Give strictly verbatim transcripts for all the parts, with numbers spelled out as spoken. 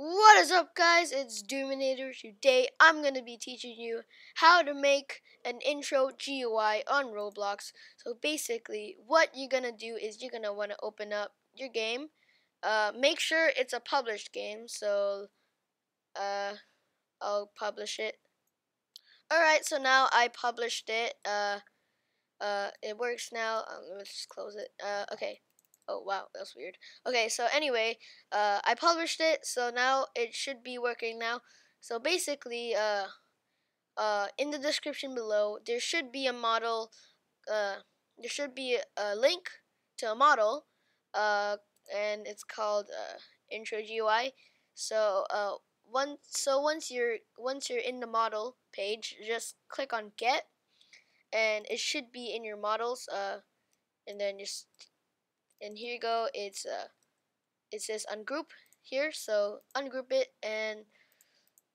What is up, guys? It's Doominator. Today I'm going to be teaching you how to make an intro G U I on Roblox. So basically what you're going to do is you're going to want to open up your game. Uh, make sure it's a published game, so uh, I'll publish it. Alright, so now I published it. Uh, uh, it works now. Um, let me just close it. Uh, okay. Oh wow, that's weird. Okay, so anyway, uh, I published it, so now it should be working now. So basically, uh, uh, in the description below, there should be a model. Uh, there should be a link to a model, uh, and it's called uh, Intro G U I. So uh, once so once you're once you're in the model page, just click on Get, and it should be in your models. Uh, and then just And here you go. It's uh, it says ungroup here, so ungroup it. And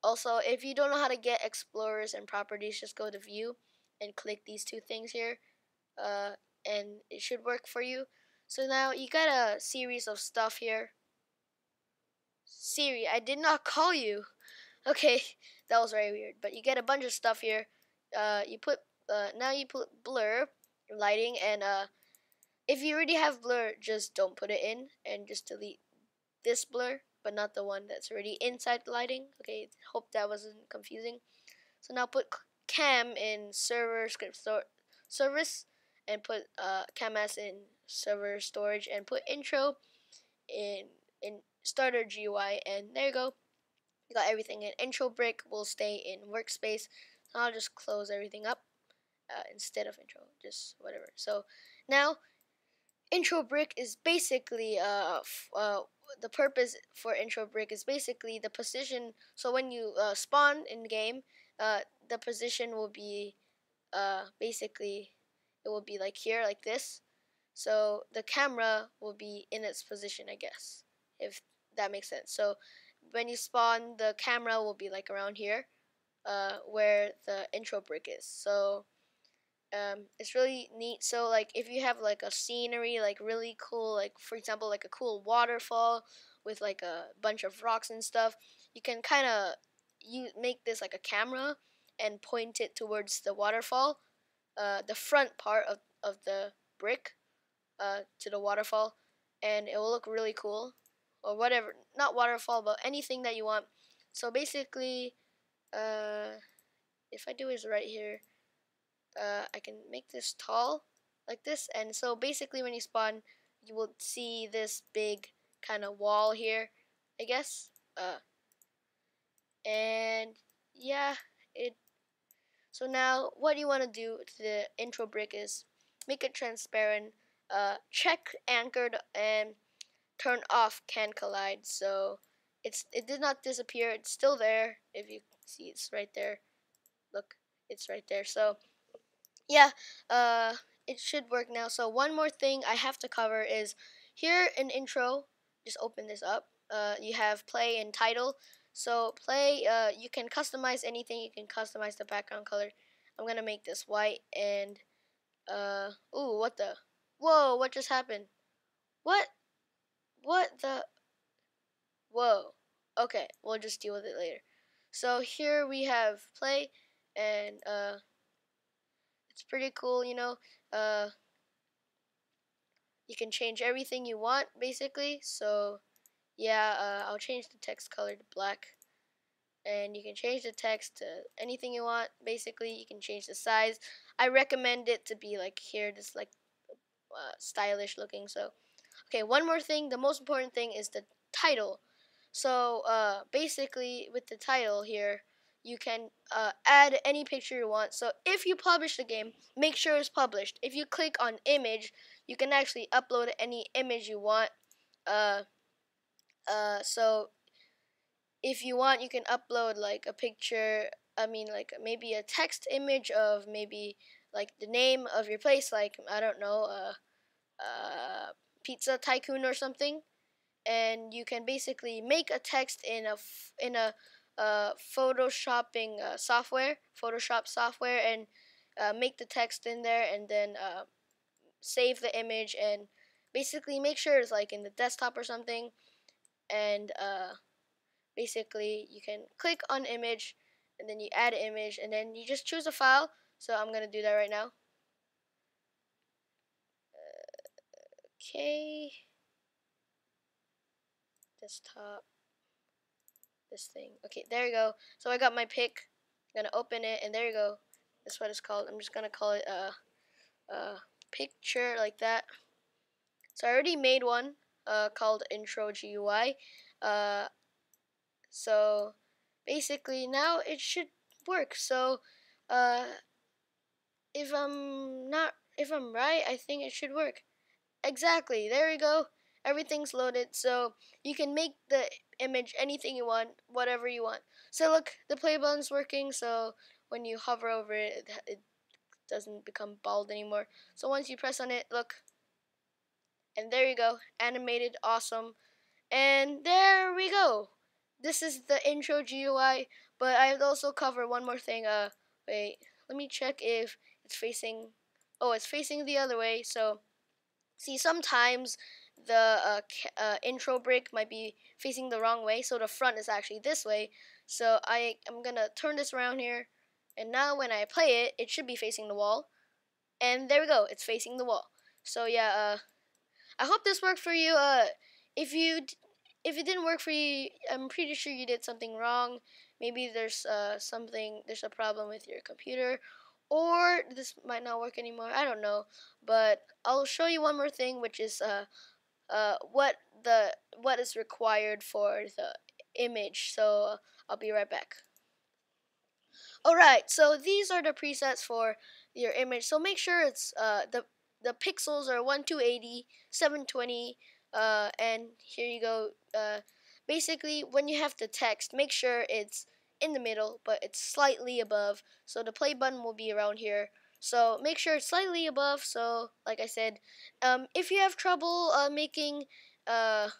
also, if you don't know how to get explorers and properties, just go to view and click these two things here, uh, and it should work for you. So now you got a series of stuff here. Siri, I did not call you. Okay, that was very weird. But you get a bunch of stuff here. Uh, you put uh, now you put blur, lighting, and uh. If you already have blur, just don't put it in and just delete this blur, but not the one that's already inside the lighting. Okay, hope that wasn't confusing. So now put cam in server script store service, and put uh, camas in server storage, and put intro in in starter G U I, and there you go. You got everything. And intro brick will stay in workspace. So I'll just close everything up uh, instead of intro, just whatever. So now, intro brick is basically uh, f uh the purpose for intro brick is basically the position. So when you uh, spawn in the game, uh, the position will be uh, basically it will be like here, like this. So the camera will be in its position, I guess, if that makes sense. So when you spawn, the camera will be like around here, uh, where the intro brick is. So Um, it's really neat. So like if you have like a scenery, like really cool, like for example like a cool waterfall with like a bunch of rocks and stuff, you can kind of you make this like a camera and point it towards the waterfall, uh, the front part of, of the brick, uh, to the waterfall, and it will look really cool. Or whatever, not waterfall, but anything that you want. So basically, uh, if I do is right here, Uh, I can make this tall like this, and so basically when you spawn, you will see this big kind of wall here, I guess, uh, and yeah, it so now what you want to do to the intro brick is make it transparent, uh, check anchored, and turn off can collide, so it's it did not disappear. It's still there. If you see, it's right there. Look, it's right there. So yeah, uh, it should work now. So one more thing I have to cover is here in intro, just open this up, uh, you have play and title. So play, uh, you can customize anything. You can customize the background color. I'm gonna make this white, and uh, ooh, what the, whoa, what just happened? What, what the, whoa, okay, we'll just deal with it later. So here we have play, and uh, it's pretty cool, you know, uh, you can change everything you want, basically. So yeah, uh, I'll change the text color to black, and you can change the text to anything you want, basically. You can change the size. I recommend it to be like here, just like uh, stylish looking. So okay, one more thing, the most important thing is the title. So uh, basically with the title here, you can uh, add any picture you want. So if you publish the game, make sure it's published. If you click on image, you can actually upload any image you want. Uh, uh, so if you want, you can upload like a picture, I mean like maybe a text image of maybe like the name of your place, like I don't know, uh, uh, Pizza Tycoon or something. And you can basically make a text in a, f in a, uh photoshopping uh, software photoshop software and uh, make the text in there, and then uh, save the image, and basically make sure it's like in the desktop or something, and uh basically you can click on image and then you add an image and then you just choose a file. So I'm gonna do that right now. Uh, okay, desktop, this thing. Okay, there you go. So I got my pic. I'm gonna open it and there you go. That's what it's called. I'm just gonna call it a uh, uh, picture, like that. So I already made one uh, called Intro G U I. Uh, so basically now it should work. So uh, if I'm not, if I'm right, I think it should work. Exactly. There we go. Everything's loaded. So you can make the image anything you want, whatever you want. So look, the play button's working. So when you hover over it, it doesn't become bald anymore. So once you press on it, look. And there you go, animated, awesome. And there we go. This is the Intro G U I, but I've also covered one more thing. Uh, wait, let me check if it's facing, oh, it's facing the other way. So see, sometimes the uh, uh, intro brick might be facing the wrong way. So the front is actually this way. So I am gonna turn this around here. And now when I play it, it should be facing the wall. And there we go, it's facing the wall. So yeah, uh, I hope this worked for you. Uh, if you d if it didn't work for you, I'm pretty sure you did something wrong. Maybe there's uh, something, there's a problem with your computer, or this might not work anymore. I don't know, but I'll show you one more thing, which is uh, uh, what the what is required for the image. So uh, I'll be right back. All right, so these are the presets for your image. So make sure it's uh, the The pixels are one two eighty, seven twenty, uh, and here you go. Uh, basically, when you have the text, make sure it's in the middle, but it's slightly above. So the play button will be around here. So make sure it's slightly above. So, like I said, um, if you have trouble uh, making, uh,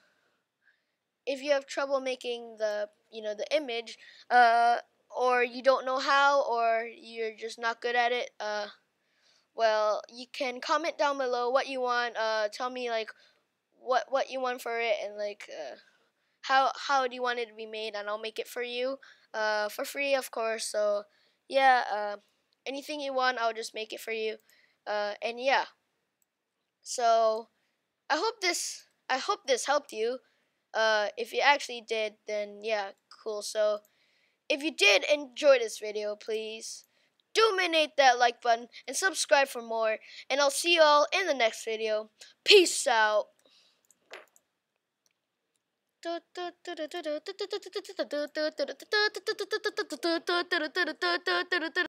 if you have trouble making the, you know, the image, uh, or you don't know how, or you're just not good at it, uh. Well, you can comment down below what you want. Uh, tell me like what what you want for it, and like uh, how how do you want it to be made, and I'll make it for you, uh, for free, of course. So yeah, uh, anything you want, I'll just make it for you. Uh, and yeah, so I hope this I hope this helped you. Uh, if you actually did, then yeah, cool. So if you did enjoy this video, please doominate that like button and subscribe for more, and I'll see you all in the next video. Peace out.